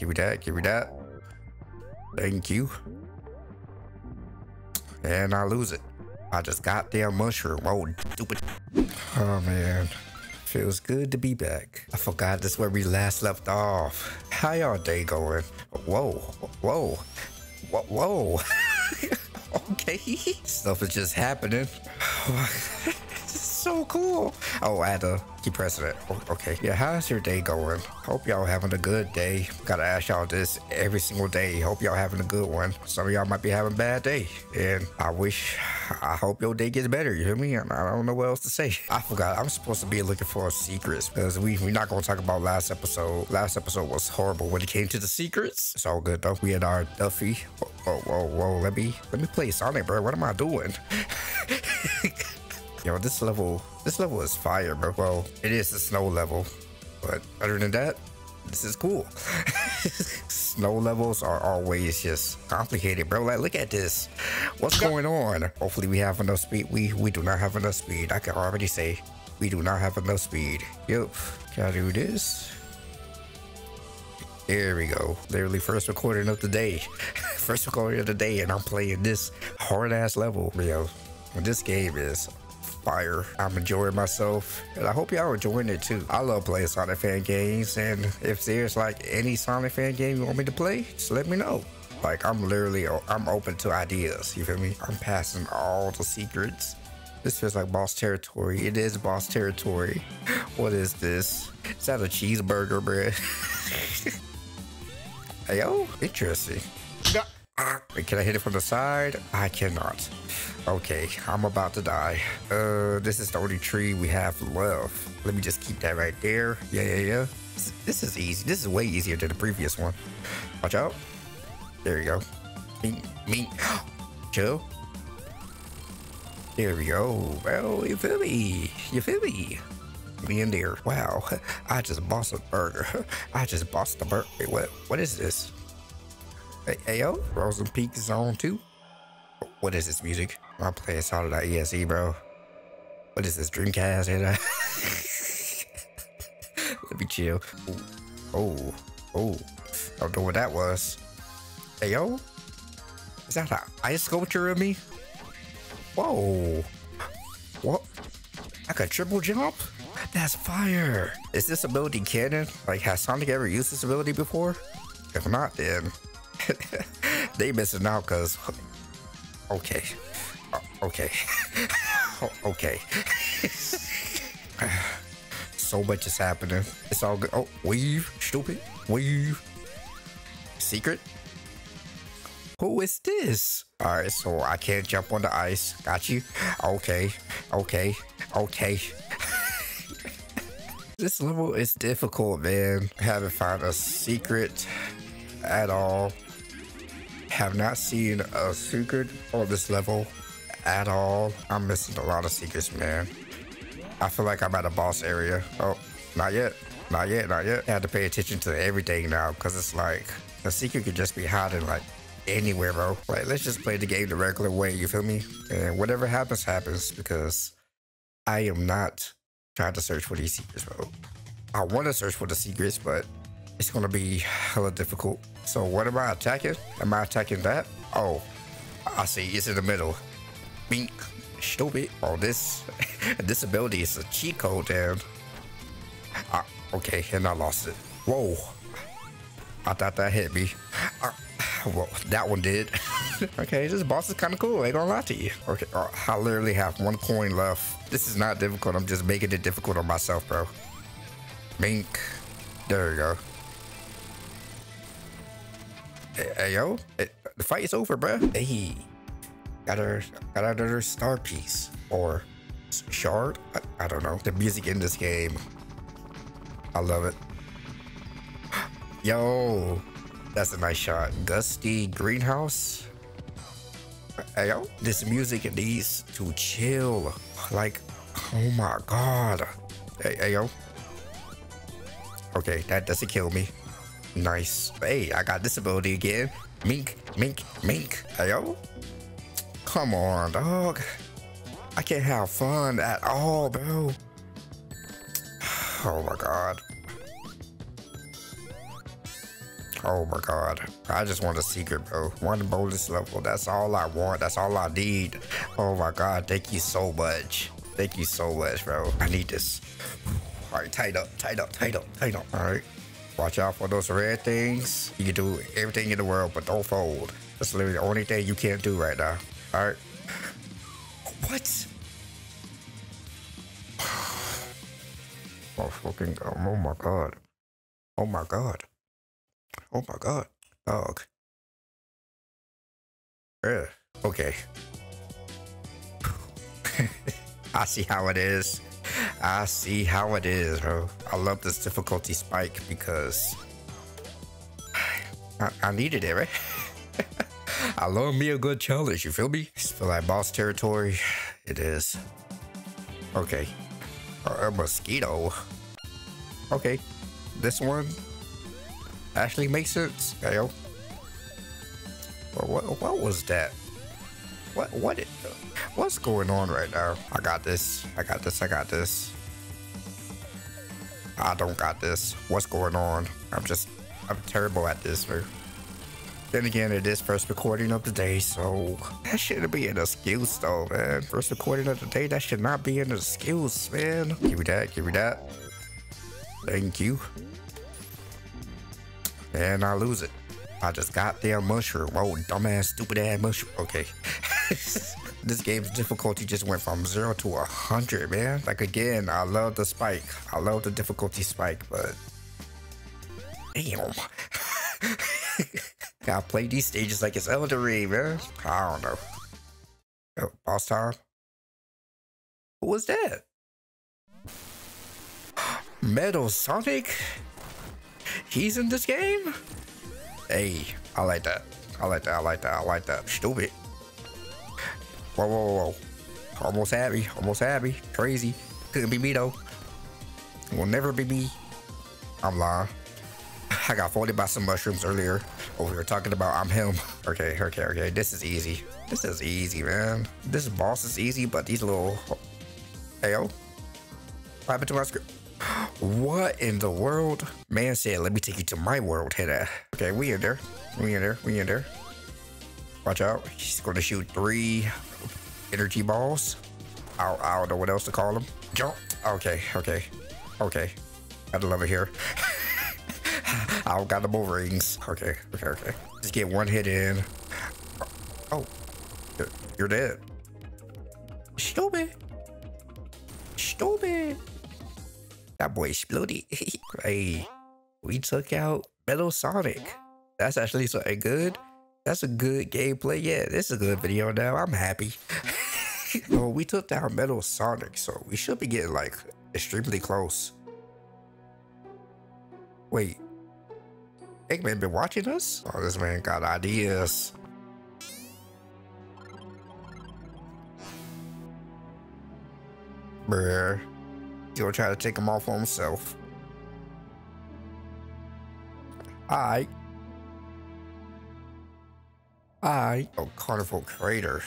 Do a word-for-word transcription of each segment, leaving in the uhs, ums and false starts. Give me that, give me that. Thank you. And I lose it. I just got damn mushroom. Oh, stupid. Oh, man. Feels good to be back. I forgot this is where we last left off. How y'all day going? Whoa, whoa, whoa, whoa. Okay. Stuff is just happening. This is so cool. Oh, I had to keep pressing it. Okay. Yeah, how's your day going? Hope y'all having a good day. Gotta ask y'all this every single day. Hope y'all having a good one. Some of y'all might be having a bad day. And I wish... I hope your day gets better, you hear me? I don't know what else to say. I forgot, I'm supposed to be looking for secrets because we, we're not going to talk about last episode. Last episode was horrible when it came to the secrets. It's all good though. We had our Duffy. Whoa, whoa, whoa, whoa. Let me, let me play Sonic, bro. What am I doing? Yo, this level, this level is fire, bro. Well, it is the snow level, but other than that, this is cool. Snow levels are always just complicated, bro. Like, look at this. What's going on? Hopefully we have enough speed. We we do not have enough speed. I can already say we do not have enough speed. Yep. Can I do this? There we go. Literally first recording of the day. First recording of the day, and I'm playing this hard-ass level. Yo, this game is... fire. I'm enjoying myself, and I hope y'all are enjoying it too. I love playing Sonic fan games, and if there's like any Sonic fan game you want me to play, just let me know. Like, I'm literally, I'm open to ideas, you feel me? I'm passing all the secrets. This feels like boss territory. It is boss territory. What is this? Is that a cheeseburger, bread? Hey, yo, interesting. Wait, can I hit it from the side? I cannot. Okay, I'm about to die. Uh, this is the only tree we have left. Let me just keep that right there. Yeah, yeah, yeah. This, this is easy. This is way easier than the previous one. Watch out. There you go. Me, me. Chill. There we go. Well, you feel me? You feel me? Me in there. Wow. I just bossed a burger. I just bossed the burger. Wait, what? What is this? Hey, hey yo. Frozen Peak is on too. What is this music? I'm playing Solid like E S E, bro. What is this, Dreamcast? Let me chill. Ooh. Oh, oh. I don't know what that was. Hey, yo. Is that an ice sculpture of me? Whoa. What? I could triple jump? That's fire. Is this ability canon? Like, has Sonic ever used this ability before? If not, then they missing out because... Okay. Uh, okay. Okay. So much is happening. It's all good. Oh, weave. Stupid. Weave. Secret. Who is this? All right, so I can't jump on the ice. Got you. Okay. Okay. Okay. This level is difficult, man. I haven't found a secret at all. Have not seen a secret on this level at all. I'm missing a lot of secrets, man. I feel like I'm at a boss area. Oh, not yet. Not yet, not yet. I have to pay attention to everything now because it's like a secret could just be hiding like anywhere, bro. Like, let's just play the game the regular way, you feel me? And whatever happens, happens because I am not trying to search for these secrets, bro. I want to search for the secrets, but it's gonna be hella difficult. So what am I attacking? Am I attacking that? Oh, I see, it's in the middle. Bink, stupid. Oh, this, this ability is a cheat code, damn. Ah, okay, and I lost it. Whoa, I thought that hit me. Ah, well, that one did. Okay, this boss is kind of cool, I ain't gonna lie to you. Okay, uh, I literally have one coin left. This is not difficult, I'm just making it difficult on myself, bro. Bink, there you go. Hey, yo, the fight is over, bruh. Hey, got our, got another star piece or shard. I, I don't know. The music in this game, I love it. Yo, that's a nice shot. Gusty Greenhouse. Hey, yo, this music needs to chill. Like, oh my god. Hey, hey yo. Okay, that doesn't kill me. Nice. Hey, I got this ability again. Mink, mink, mink. Ayo. Come on, dog. I can't have fun at all, bro. Oh my god. Oh my god. I just want a secret, bro. One bonus level. That's all I want. That's all I need. Oh my god. Thank you so much. Thank you so much, bro. I need this. Alright, tight up, tight up, tight up, tight up. Alright. Watch out for those red things. You can do everything in the world, but don't fold. That's literally the only thing you can't do right now. Alright. What? Oh fucking god. Oh my god. Oh my god. Oh my god. Dog. Ugh. Okay. I see how it is. I see how it is, bro. I love this difficulty spike because I, I needed it, right? I love me a good challenge, you feel me? It's feel like boss territory. It is. Okay. Or a mosquito. Okay. This one actually makes sense. Hey, yo. What, what, what was that? What what it, what's going on right now? I got this. I got this. I got this. I don't got this. What's going on? I'm just I'm terrible at this, bro. Then again, it is first recording of the day, so that shouldn't be an excuse though, man. First recording of the day, that should not be an excuse, man. Give me that, give me that. Thank you. And I lose it. I just got their mushroom. Oh, dumbass, stupid ass mushroom. Okay. This game's difficulty just went from zero to a hundred, man. Like again, I love the spike. I love the difficulty spike, but damn. I play these stages like it's Elden Ring, man. I don't know. Oh, boss time. Who was that? Metal Sonic? He's in this game? Hey, I like that. I like that. I like that. I like that. Stupid. Whoa, whoa, whoa. Almost happy. Almost happy. Crazy. Couldn't be me, though. Will never be me. I'm lying. I got folded by some mushrooms earlier. Oh, we were talking about I'm him. Okay, okay, okay. This is easy. This is easy, man. This boss is easy, but these little... Hey, yo. What happened to my script? What in the world? Man said, let me take you to my world, head. Okay, we in there. We in there. We in there. Watch out. She's going to shoot three energy balls. I don't, I don't know what else to call them. Jump. Okay, okay. Okay. Gotta love it here. I don't got the boomerangs. Okay, okay, okay. Just get one hit in. Oh. You're dead. Stupid. Stupid. That boy exploded. Hey, we took out Metal Sonic. That's actually something good. That's a good gameplay. Yeah, this is a good video now. I'm happy. Well, we took down Metal Sonic, so we should be getting like extremely close. Wait, Eggman been watching us? Oh, this man got ideas. Bruh. He'll try to take him off on himself. I. I. Oh, Carnival Crater.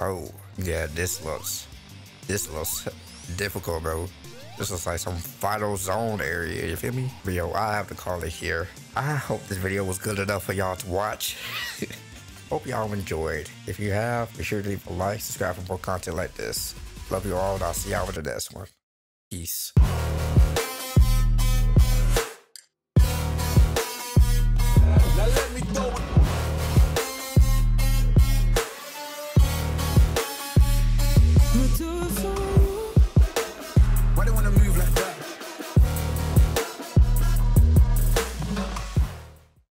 Oh, yeah, this looks. This looks difficult, bro. This looks like some final zone area, you feel me? But yo, I have to call it here. I hope this video was good enough for y'all to watch. Hope y'all enjoyed. If you have, be sure to leave a like, subscribe for more content like this. Love you all, and I'll see y'all with the next one. Peace.